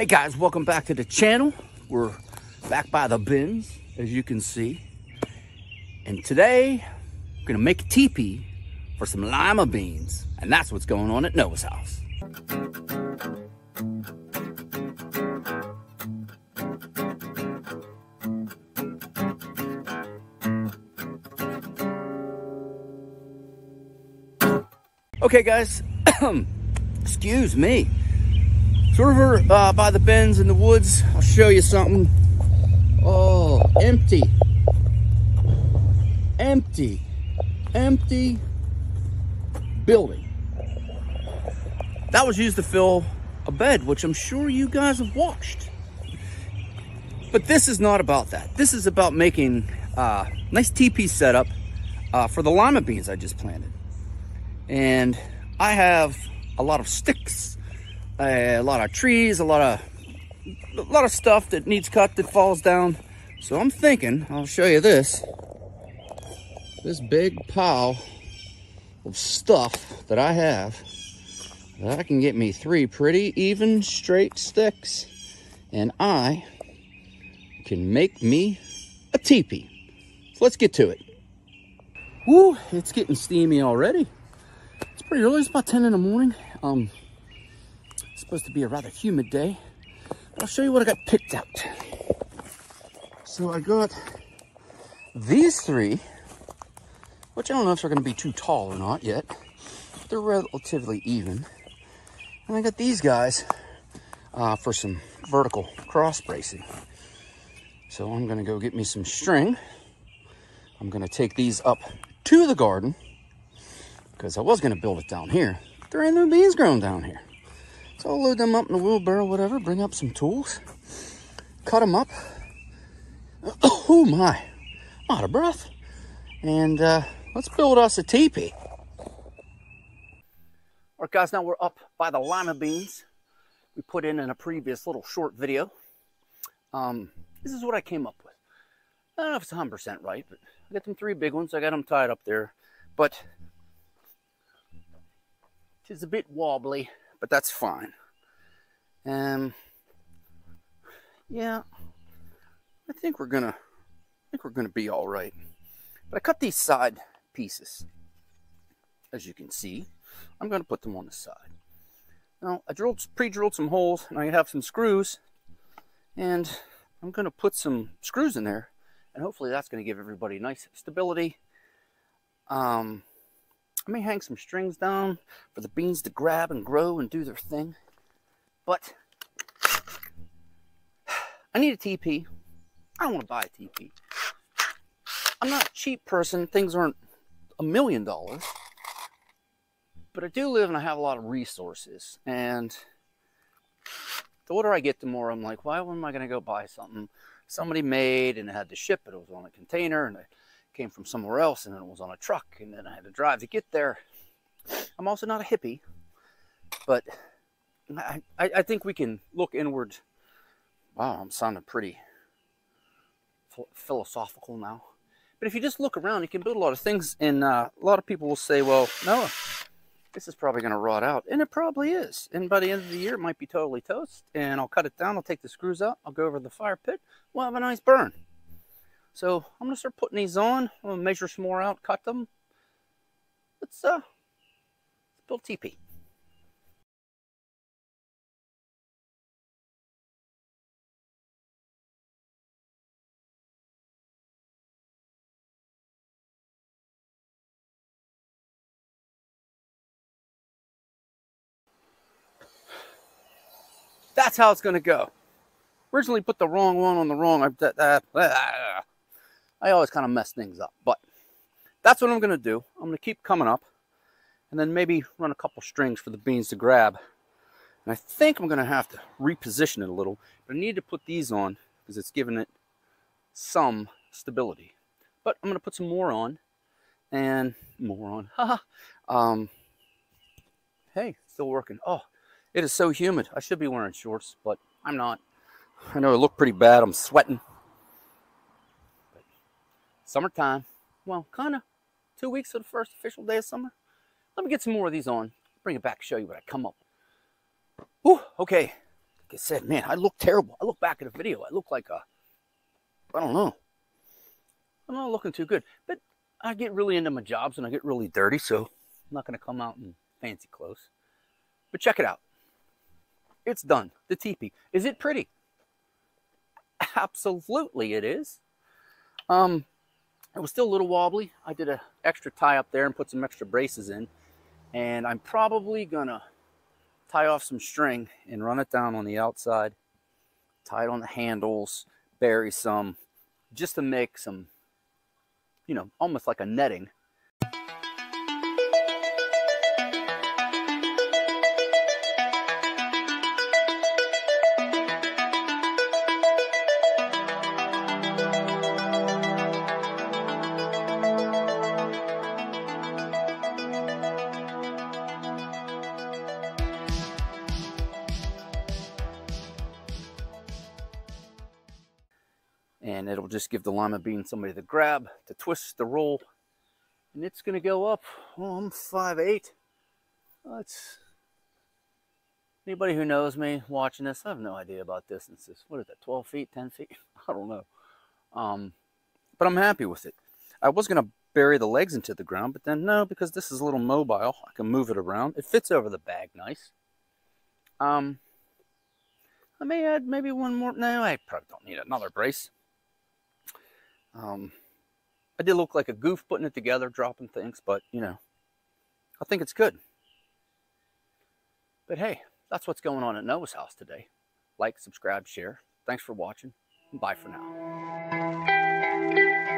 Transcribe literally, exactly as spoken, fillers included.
Hey guys, welcome back to the channel. We're back by the bins, as you can see. And today, we're gonna make a teepee for some lima beans. And that's what's going on at Noah's house. Okay guys, excuse me. So we're uh, by the bends in the woods. I'll show you something. Oh, empty. Empty. Empty building. That was used to fill a bed, which I'm sure you guys have watched. But this is not about that. This is about making a uh, nice teepee setup uh, for the lima beans I just planted. And I have a lot of sticks, a lot of trees, a lot of a lot of stuff that needs cut that falls down. So I'm thinking, I'll show you this, this big pile of stuff that I have, that I can get me three pretty even straight sticks, and I can make me a teepee. So let's get to it. Woo, it's getting steamy already. It's pretty early, it's about ten in the morning. Um, it's supposed to be a rather humid day, but I'll show you what I got picked out. So I got these three, which I don't know if they're gonna be too tall or not yet. They're relatively even. And I got these guys uh, for some vertical cross bracing. So I'm gonna go get me some string. I'm gonna take these up to the garden, because I was going to build it down here. There ain't no beans grown down here. So I'll load them up in a wheelbarrow, whatever, bring up some tools, cut them up. Oh my, I'm out of breath. And uh, let's build us a teepee. All right guys, now we're up by the lima beans we put in in a previous little short video. Um, this is what I came up with. I don't know if it's one hundred percent right, but I got them three big ones. I got them tied up there, but it's a bit wobbly, but that's fine. Um, yeah, I think we're gonna, I think we're gonna be all right. But I cut these side pieces, as you can see. I'm gonna put them on the side. Now I drilled, pre-drilled some holes, and I have some screws, and I'm gonna put some screws in there, and hopefully that's gonna give everybody nice stability. Um. I may hang some strings down for the beans to grab and grow and do their thing. But I need a teepee. I don't want to buy a teepee. I'm not a cheap person. Things aren't a million dollars. But I do live and I have a lot of resources. And the older I get, the more I'm like, why am I going to go buy something somebody made and I had to ship it? It was on a container and I came from somewhere else, and then it was on a truck, and then I had to drive to get there. I'm also not a hippie, but I, I, I think we can look inward. Wow, I'm sounding pretty philosophical now. But if you just look around, you can build a lot of things, and uh, a lot of people will say, well, no, this is probably going to rot out, and it probably is. And by the end of the year, it might be totally toast, and I'll cut it down, I'll take the screws out, I'll go over to the fire pit, we'll have a nice burn. So I'm gonna start putting these on. I'm gonna measure some more out, cut them. Let's uh, build a teepee. That's how it's gonna go. Originally put the wrong one on the wrong. Uh, uh, I always kind of mess things up, but that's what I'm going to do. I'm going to keep coming up and then maybe run a couple strings for the beans to grab. And I think I'm going to have to reposition it a little, but I need to put these on because it's giving it some stability. But I'm going to put some more on and more on. Haha. um, hey, still working. Oh, it is so humid. I should be wearing shorts, but I'm not. I know I look pretty bad. I'm sweating. Summertime, well, kind of two weeks of the first official day of summer. Let me get some more of these on, bring it back, show you what I come up with. Ooh, okay, I said, man, I look terrible. I look back at the video. I look like a, I don't know. I'm not looking too good. But I get really into my jobs and I get really dirty, so I'm not going to come out in fancy clothes. But check it out. It's done. The teepee. Is it pretty? Absolutely it is. Um, it was still a little wobbly. I did an extra tie up there and put some extra braces in. And I'm probably going to tie off some string and run it down on the outside, tie it on the handles, bury some, just to make some, you know, almost like a netting. And it'll just give the lima bean somebody to grab, to twist, to roll. And it's going to go up. Oh, I'm five eight. That's... Anybody who knows me watching this, I have no idea about distances. What is that, twelve feet, ten feet? I don't know. Um, but I'm happy with it. I was going to bury the legs into the ground, but then no, because this is a little mobile. I can move it around. It fits over the bag nice. Um, I may add maybe one more. No, I probably don't need another brace. Um, I did look like a goof putting it together, dropping things, but, you know, I think it's good. But hey, that's what's going on at Noah's house today. Like, subscribe, share. Thanks for watching. Bye for now.